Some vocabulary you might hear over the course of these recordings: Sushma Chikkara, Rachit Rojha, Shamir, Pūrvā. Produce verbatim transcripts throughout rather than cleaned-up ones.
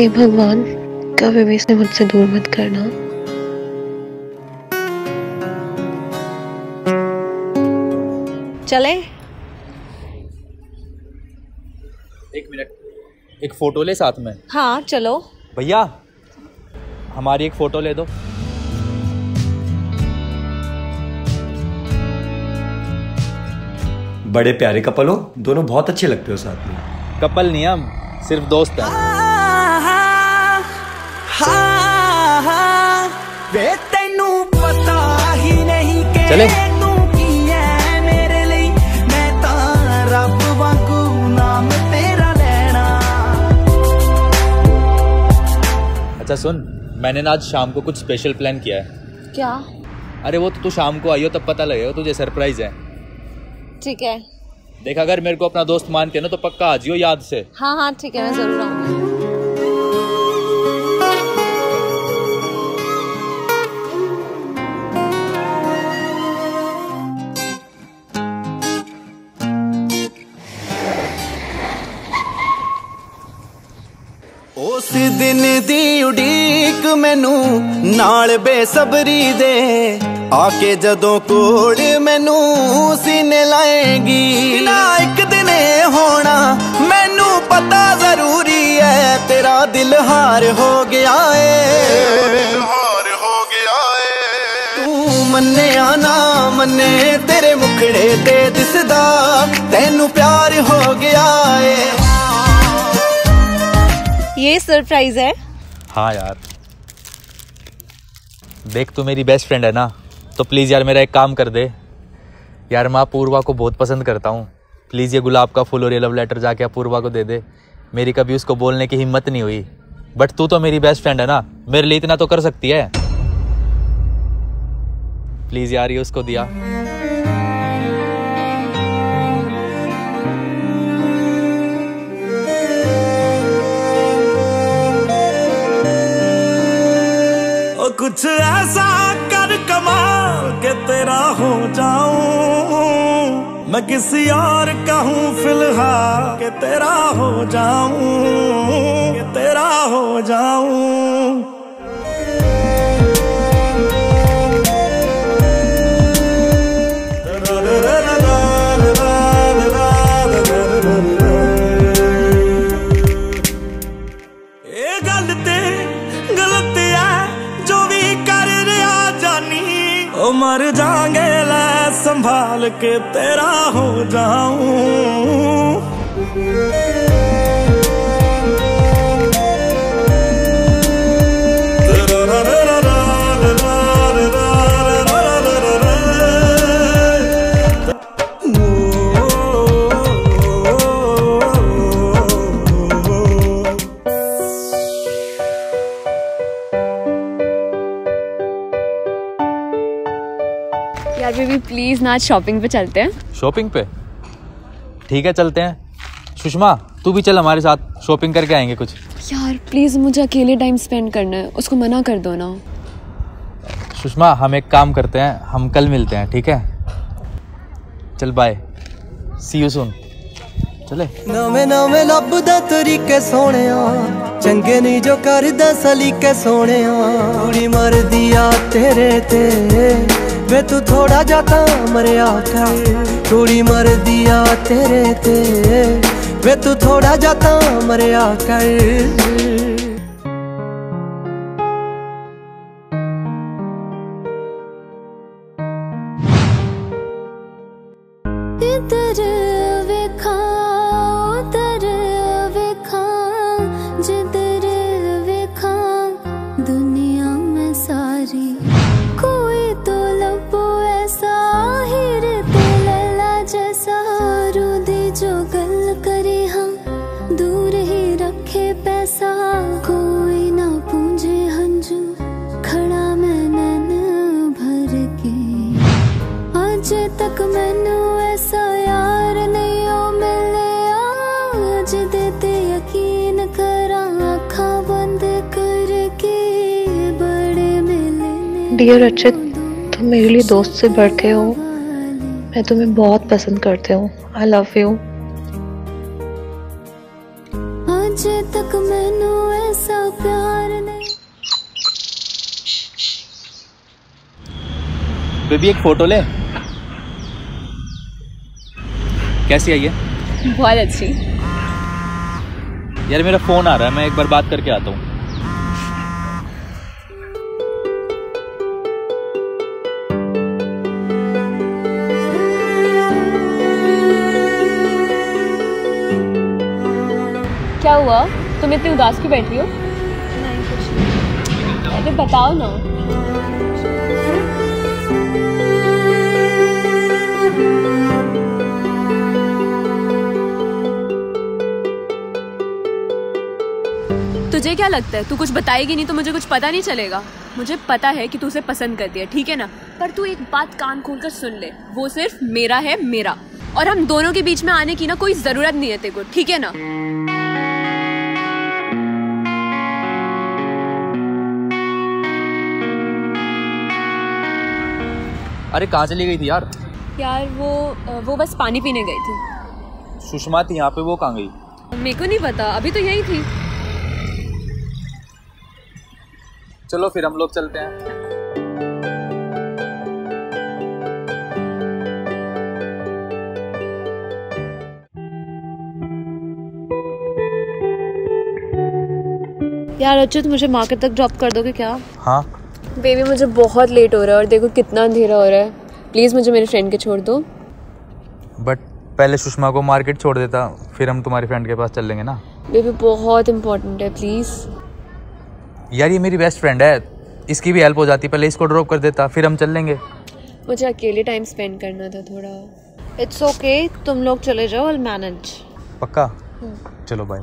हे भगवान, कभी भी इसे मुझसे दूर मत करना। चले एक मिनट, एक फोटो ले साथ में। हाँ चलो भैया, हमारी एक फोटो ले दो। बड़े प्यारे कपल हो, दोनों बहुत अच्छे लगते हो साथ में। कपल नहीं, हम सिर्फ दोस्त हैं। चले अच्छा सुन, मैंने ना आज शाम को कुछ स्पेशल प्लान किया है। क्या? अरे वो तो तू शाम को आई हो तब पता लगेगा, तुझे सरप्राइज है। ठीक है। देख, अगर मेरे को अपना दोस्त मानते हैं ना तो पक्का आ जियो याद से। हाँ हाँ ठीक है, मैं जरूर आऊंगी। उस दिन दी उड़ीक मैनू नाल बेसबरी दे, आके जदों कोल मैनू सीने लाएगी ना। एक दिन होना मैनू पता जरूरी है, तेरा दिल हार हो गया है, हार हो गया है। तू मन्ने ना मन्ने, तेरे मुखड़े ते दिसदा तेनू प्यार हो गया है। ये सरप्राइज है। हाँ यार देख, तू मेरी बेस्ट फ्रेंड है ना, तो प्लीज़ यार मेरा एक काम कर दे यार। मैं पूर्वा को बहुत पसंद करता हूँ, प्लीज़ ये गुलाब का फूल और ये लव लेटर जाके आप पूर्वा को दे दे। मेरी कभी उसको बोलने की हिम्मत नहीं हुई, बट तू तो मेरी बेस्ट फ्रेंड है ना, मेरे लिए इतना तो कर सकती है। प्लीज़ यार ये उसको दिया। कुछ ऐसा कर कमाल के तेरा हो जाऊं, मैं किसी और का हूं फिलहाल के तेरा हो जाऊं, के तेरा हो जाऊं। ये गलती गलती मर जाएंगे ला संभाल के तेरा हो जाऊं। यार बेबी प्लीज ना, आज शॉपिंग पे चलते हैं। शॉपिंग पे? ठीक है चलते हैं। सुषमा तू भी चल हमारे साथ, शॉपिंग करके आएंगे कुछ। यार प्लीज मुझे अकेले टाइम स्पेंड करना है, उसको मना कर दो ना। सुषमा हम एक काम करते हैं, हम कल मिलते हैं ठीक है? चल बाय, सी यू सून। चले। नवे नवे लभदा तरीके सोहणिया, चंगे नहीं जो करदा सलीके सोहणिया। कुड़ी मरदी आ तेरे ते वे तू थोड़ा जाता मरिया कर। कुड़ी मरदी आ तेरे ते वे तू थोड़ा जाता मरिया कर। तक मैनू ऐसा यार नहीं ओ मिले, आज देते यकीन करा आँखा बंद करके बड़े मिले। डियर रचित, तुम मेरे लिए दोस्त से बढ़ के हो, मैं तुम्हें बहुत पसंद करती हूँ। I love you. आज तक मैनू ऐसा बेबी एक फोटो ले। कैसी है ये? बहुत अच्छी। यार मेरा फोन आ रहा है, मैं एक बार बात करके आता हूँ। क्या हुआ, तुम इतनी उदास क्यों बैठी हो? नहीं कुछ। अरे बताओ ना। तुझे क्या लगता है, तू कुछ बताएगी नहीं तो मुझे कुछ पता नहीं चलेगा? मुझे पता है कि तू उसे पसंद करती है, ठीक है ना? पर तू एक बात कान खोलकर सुन ले, वो सिर्फ मेरा है, मेरा। और हम दोनों के बीच में आने की ना कोई जरूरत नहीं है तेरे को, ठीक है ना? अरे कहाँ चली गई थी यार? यार वो वो बस पानी पीने गई थी। सुषमा थी यहाँ पे, वो कहाँ गई? मेरे को नहीं पता, अभी तो यही थी। चलो फिर हम लोग चलते हैं। यार रचित, मुझे मार्केट तक ड्रॉप कर दोगे क्या? हाँ बेबी, मुझे बहुत लेट हो रहा है और देखो कितना अंधेरा हो रहा है। प्लीज़ मुझे मेरे फ्रेंड के छोड़ दो। बट पहले सुषमा को मार्केट छोड़ देता, फिर हम तुम्हारे फ्रेंड के पास चल लेंगे ना। बेबी बहुत इंपॉर्टेंट है, प्लीज़। यार ये मेरी बेस्ट फ्रेंड है, इसकी भी हेल्प हो जाती। पहले इसको ड्रॉप कर देता, फिर हम चल लेंगे। मुझे अकेले टाइम स्पेंड करना था थोड़ा। इट्स ओके, तुम लोग चले जाओ, आई विल मैनेज। पक्का? चलो बाय।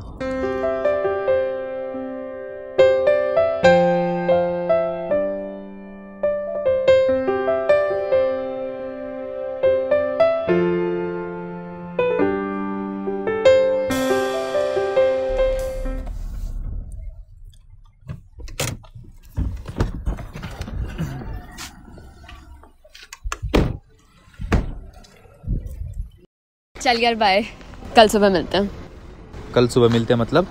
चल यार बाय, कल सुबह मिलते हैं। कल सुबह मिलते हैं मतलब?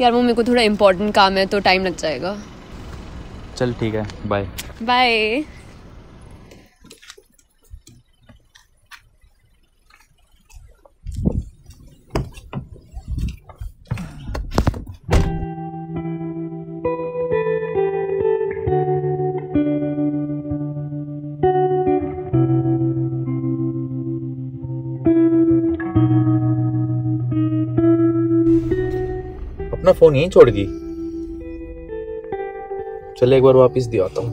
यार वो मेरे को थोड़ा इम्पोर्टेंट काम है तो टाइम लग जाएगा। चल ठीक है, बाय बाय। ना फोन यहीं छोड़ दी, चले एक बार वापस दिया आता हूँ।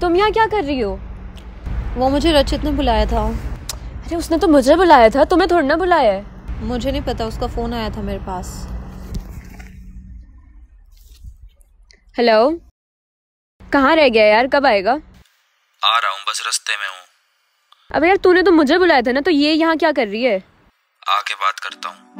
तुम यहाँ क्या कर रही हो? वो मुझे रचित ने बुलाया था। अरे उसने तो मुझे बुलाया था, तुम्हें थोड़ी ना बुलाया है। मुझे नहीं पता, उसका फोन आया था मेरे पास। हेलो, कहाँ रह गया यार, कब आएगा? आ रहा हूँ, बस रास्ते में हूँ। अब यार तूने तो मुझे बुलाया था ना, तो ये यहाँ क्या कर रही है? आके बात करता हूँ।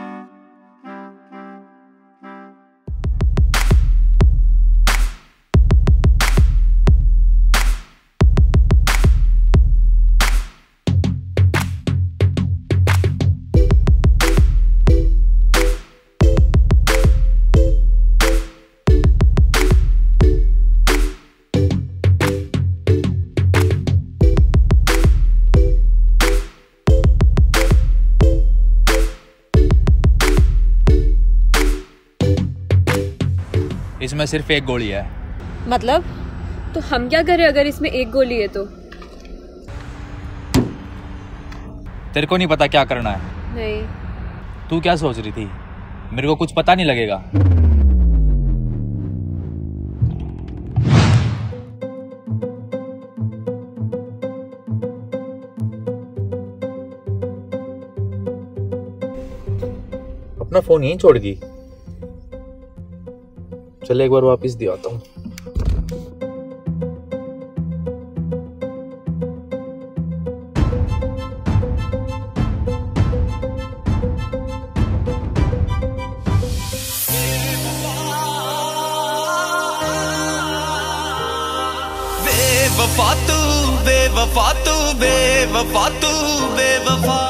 इसमें सिर्फ एक गोली है। मतलब? तो हम क्या करें अगर इसमें एक गोली है तो? तेरे को नहीं पता क्या करना है? नहीं। तू क्या सोच रही थी, मेरे को कुछ पता नहीं लगेगा? अपना फोन यहीं छोड़ दी, चले एक बार वापस दिया आता हूँ। बेवफा तू, बेवफा तू, बेवफा तू, बेवफा।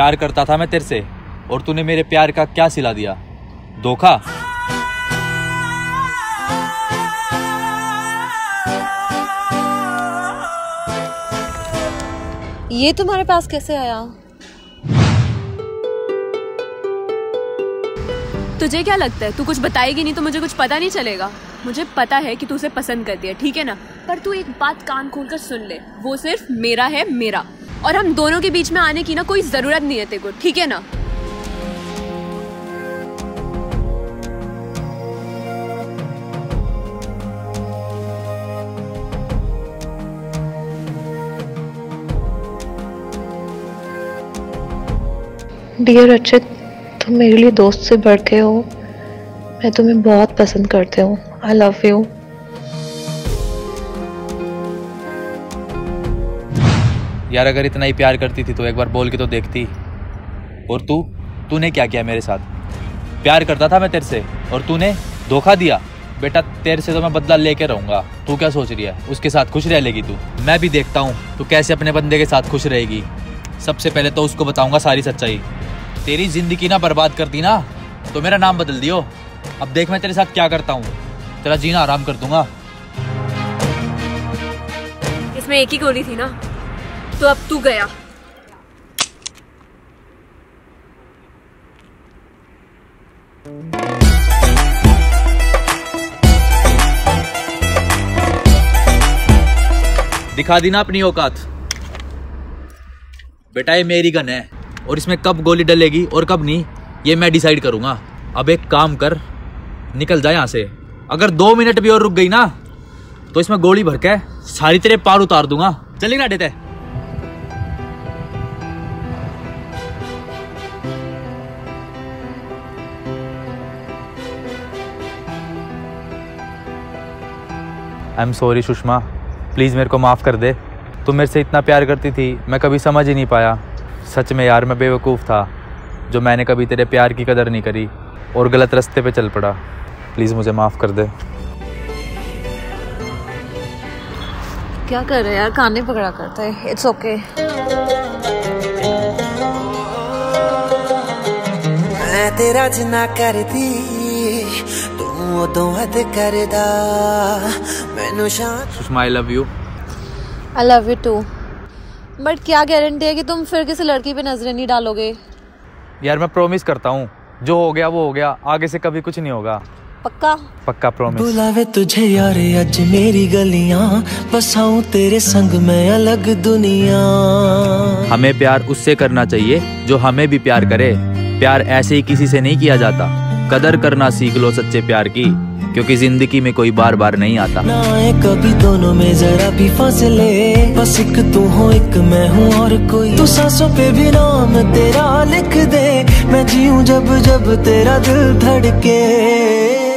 प्यार करता था मैं तेरे से और तूने मेरे प्यार का क्या सिला दिया? धोखा। ये तुम्हारे पास कैसे आया? तुझे क्या लगता है तू कुछ बताएगी नहीं तो मुझे कुछ पता नहीं चलेगा? मुझे पता है कि तू उसे पसंद करती है, ठीक है ना? पर तू एक बात कान खोलकर सुन ले, वो सिर्फ मेरा है, मेरा। और हम दोनों के बीच में आने की ना कोई जरूरत नहीं है तेरे को, ठीक है ना? डियर रचित, तुम मेरे लिए दोस्त से बढ़ के हो। मैं तुम्हें बहुत पसंद करती हूँ। I love you. यार अगर इतना ही प्यार करती थी तो एक बार बोल के तो देखती। और तू तूने क्या किया मेरे साथ? प्यार करता था मैं तेरे से और तूने धोखा दिया। बेटा तेरे से तो मैं बदला लेके रहूँगा। तू क्या सोच रही है? उसके साथ खुश रह लेगी तू? मैं भी देखता हूँ तू कैसे अपने बंदे के साथ खुश रहेगी। सबसे पहले तो उसको बताऊँगा सारी सच्चाई। तेरी जिंदगी ना बर्बाद कर दी ना तो मेरा नाम बदल दियो। अब देख मैं तेरे साथ क्या करता हूँ। तेरा जीना आराम कर दूंगा। इसमें एक ही गोली थी ना, तो अब तू गया। दिखा दी ना अपनी औकात। बेटा ये मेरी गन है और इसमें कब गोली डलेगी और कब नहीं ये मैं डिसाइड करूंगा। अब एक काम कर, निकल जा यहाँ से। अगर दो मिनट भी और रुक गई ना तो इसमें गोली भर के सारी तेरे पार उतार दूंगा। चलेगी ना देते? I am sorry Sushma, please मेरे को माफ़ कर दे। तुम मेरे से इतना प्यार करती थी, मैं कभी समझ ही नहीं पाया। सच में यार मैं बेवकूफ़ था जो मैंने कभी तेरे प्यार की कदर नहीं करी और गलत रास्ते पे चल पड़ा। प्लीज़ मुझे माफ़ कर दे। क्या कर रहे यार, कान पकड़ा करता है। It's okay okay. मैं तेरा जिना करती तू तो हद करदा। मैनू Sushma I love you. I love you too. But क्या गारंटी है कि तुम फिर किसी लड़की पे नजरें नहीं डालोगे? यार मैं प्रॉमिस करता हूँ, जो हो गया वो हो गया, आगे से कभी कुछ नहीं होगा। पक्का? पक्का प्रॉमिस। बुलावे तुझे यारे आज मेरी गलियां, बसाऊं तेरे संग में अलग दुनिया। हमें प्यार उससे करना चाहिए जो हमें भी प्यार करे। प्यार ऐसे ही किसी से नहीं किया जाता। कदर करना सीख लो सच्चे प्यार की, क्योंकि जिंदगी में कोई बार बार नहीं आता। ना कभी दोनों में जरा भी फासले, बस एक तू हो एक मैं हूँ और कोई। तू सांसों पे भी नाम तेरा लिख दे, मैं जीऊँ जब जब तेरा दिल धड़के।